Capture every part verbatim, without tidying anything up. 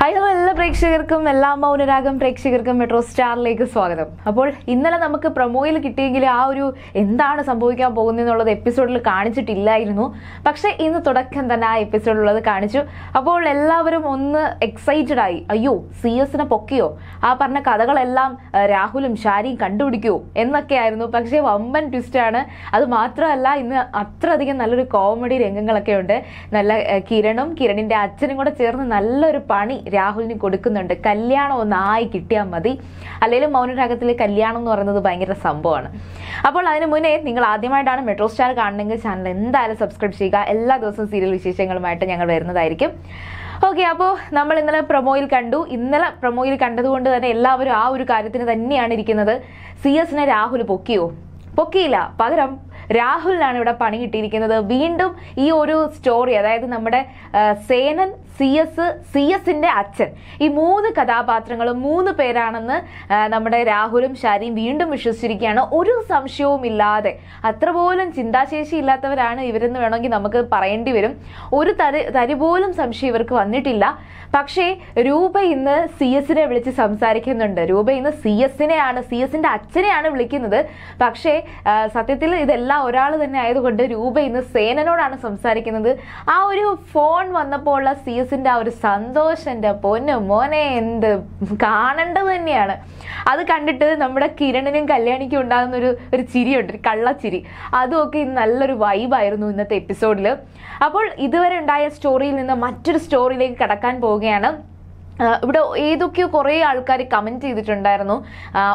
Hi, hello, hello, Prekshikarkum, Ella Maunaragam, Prekshikarkum, MetroStar Lake Swagatham. Apol Innala Namaka Promoil Kitty, Auru, Indana Sambuka Bonin or the episode of Karnitilla, you know, Paksha in the Todakandana episode of the Karnitu. Apol Ella on the excited eye, a you, see us in a Pokio, Aparna Kadakal Ellam, Rahulim Shari, Kandudiku, in the Kairno Paksha, Umban Twistana, Adamatra Alla in the Atra the Nalur comedy Rengangalakunda, Nala Kiranum, Kiranin, the Achin, a chair, Nalurpani. Rahul Nikodakunda, Kalyano, Nai, Kitia Madi, a little mountain Hakatil Kalyano or another banger Samborn. Upon Animune, Ningaladima done a MetroStar Gardening channel, and the subscribe Shika, Ella those serial Shishangal Matanga Verna. Okay, Apo, number in the promoil can do, in the promoil can do under the Ella or Karatin than Nianikanother, see us in a Rahul Pokio. Pokila, Padram. Rahul and a punny ticket, the wind of Eoru story, either numbered Sanan, C S, C S in the action. E move the Kadapatrangal, move the Peranana, Namada Rahulim Shari, wind of Mishusirikana, Uru Samsho Milade, Atravol and Sindashi Latavana, even the Venaki Namaka Parendivirum, Uru Taribolum Samshiver Kanitilla, Pakshe, Ruba in the C S in a village Samsarikan under Ruba in the C S in a C S in the action and a blick in the Pakshe Satilla. Orala than I could do in the same and on some Sarikan. Our phone one the polar season our Sandosh and the Pona Mone and the Khan and the Niana. Other candidate numbered a Kiran and Kalyani Kundan Chiri, Kalla Chiri. Adoki Nalla Vibe Irun in the episode. Upon either entire story in the mature story like Katakan Pogana. ഇവിടെ ഏതൊക്കെ കുറേ ആൾക്കാർ comment ചെയ്തിട്ടുണ്ടായിരുന്നു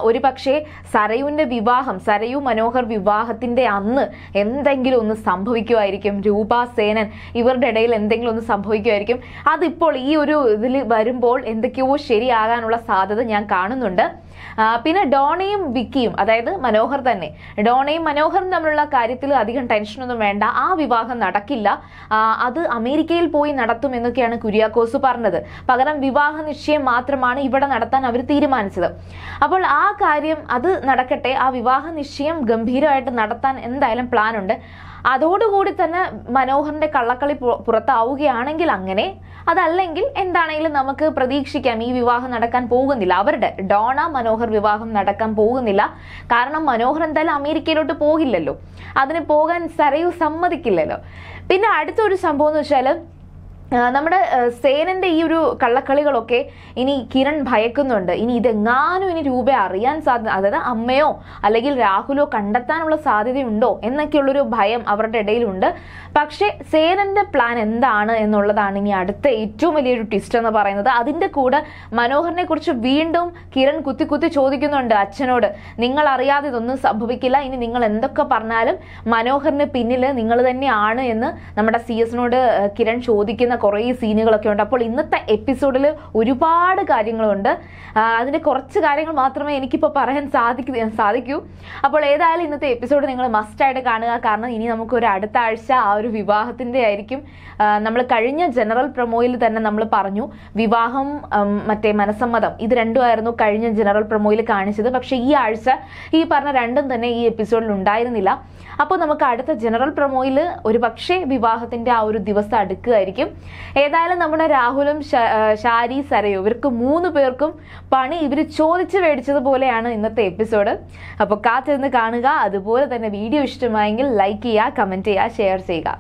ഒരു പക്ഷേ സരയുവിന്റെ വിവാഹം സരയു മനോഹർ വിവാഹത്തിന്റെ അന്ന് എന്തെങ്കിലും ഒന്ന് സംഭവിക്കുവായിരിക്കും രൂപ സേനൻ ഇവരുടെ ഇടയിൽ എന്തെങ്കിലും ഒന്ന് സംഭവിക്കുവായിരിക്കും അത് ഇപ്പോൾ ഈ ഒരു ഇതിൽ വരുമ്പോൾ എന്തൊക്കെയോ ശരിയാകാനുള്ള സാധ്യത ഞാൻ കാണുന്നുണ്ട് പിന്നെ ഡോണയും വിക്കിയും അതായത് മനോഹർ തന്നെ ഡോണയും മനോഹറും തമ്മിലുള്ള കാര്യത്തിൽ അധികം ടെൻഷൻ ഒന്നും വേണ്ട ആ വിവാഹം നടക്കില്ല അത് അമേരിക്കയിൽ പോയി നടത്തും എന്നൊക്കെയാണ് കുര്യാക്കോസ് പറഞ്ഞത് പകരം വിവാഹ നിശ്ചയം മാത്രമാണ് ഇവിടെ നടത്താൻ അവർ തീരുമാനിച്ചത് അപ്പോൾ ആ കാര്യം അത് നടക്കട്ടെ ആ വിവാഹ നിശ്ചയം ഗംഭീരമായിട്ട് നടത്താൻ എന്തായാലും പ്ലാൻ ഉണ്ട് അതോടുകൂടി തന്നെ മനോഹറിന്റെ കള്ളക്കളി പുറത്താവുകയാണെങ്കിൽ അങ്ങനെ അതല്ലെങ്കിൽ എന്താണെങ്കിലും നമുക്ക് പ്രതീക്ഷിക്കാം ഈ വിവാഹം നടക്കാൻ പോകുന്നില്ല അവരുടെ ഡോണ മനോഹർ വിവാഹം നടക്കാൻ പോകുന്നില്ല കാരണം മനോഹർ എന്തായാലും അമേരിക്കയിലോട്ട് പോകില്ലല്ലോ അതിനെ പോകാൻ സരയു സമ്മതിക്കില്ലല്ലോ പിന്നെ അടുത്തൊരു സംഭവം എന്ന് വെച്ചാൽ നമ്മുടെ സേനന്റെ ഈ ഒരു കള്ളക്കളികളൊക്കെ ഇനി കിരൺ ഭയക്കുന്നുണ്ട് ഇനി ഇതെങ്ങാനും ഇനി രൂപ അറിയാൻ സാധ്യത അതായത് അമ്മയോ അല്ലെങ്കിൽ രാഹുലോ കണ്ടെത്താനുള്ള സാധ്യതയുണ്ടോ എന്നൊക്കെയുള്ള ഒരു ഭയം അവരുടെ ഇടയിലുണ്ട് പക്ഷേ സേനന്റെ പ്ലാൻ എന്താണ് എന്നുള്ളതാണ് ഇനി അടുത്ത ഏറ്റവും വലിയൊരു ട്വിസ്റ്റ് എന്ന് പറയുന്നത് അതിന്റെ കൂടെ മനോഹറിനെ കുറിച്ച് വീണ്ടും കിരൺ കുത്തി കുത്തി ചോദിക്കുന്നുണ്ട് അച്ഛനോട് നിങ്ങൾ അറിയാതെ ഇതൊന്നും സംഭവിക്കില്ല ഇനി നിങ്ങൾ എന്തൊക്കെ പറഞ്ഞാലും മനോഹറിന് പിന്നിൽ നിങ്ങൾ തന്നെയാണ് എന്ന് നമ്മുടെ സി എസിനോട് കിരൺ ചോദിക്കുന്ന Korea senior accountable in the episode Uripad Karing Lunda, then a Korch Karing Matrama and Kipa Parahan Sadik and Sadiku. Upon either in the episode, Ningle must add a Kana Karna in Namakur Adatarsha or Vivahat in the Erikim, Namla Karina General Promoil than Namla Parnu, Vivaham Mate Manasamadam. Either Endo Arno Karina General Promoil Karnish, but she yarsa, he partner random than a episode Lundai Nila. Upon Namakata General Promoil, Uribakshe, Vivahatin, our Divasa Erikim. ഏതായാലും നമ്മുടെ രാഹുലും ഷാരി സരയും ഇവർക്ക് മൂന്ന് പേർക്കും പണി ഇവർ ചോദിച്ചു മേടിച്ചതുപോലെയാണ് ഇന്നത്തെ എപ്പിസോഡ് അപ്പോൾ കാത്തിരുന്ന് കാണുക അതുപോലെ തന്നെ വീഡിയോ ഇഷ്ടമായെങ്കിൽ ലൈക്ക് ചെയ്യുക കമന്റ് ചെയ്യുക ഷെയർ ചെയ്യുക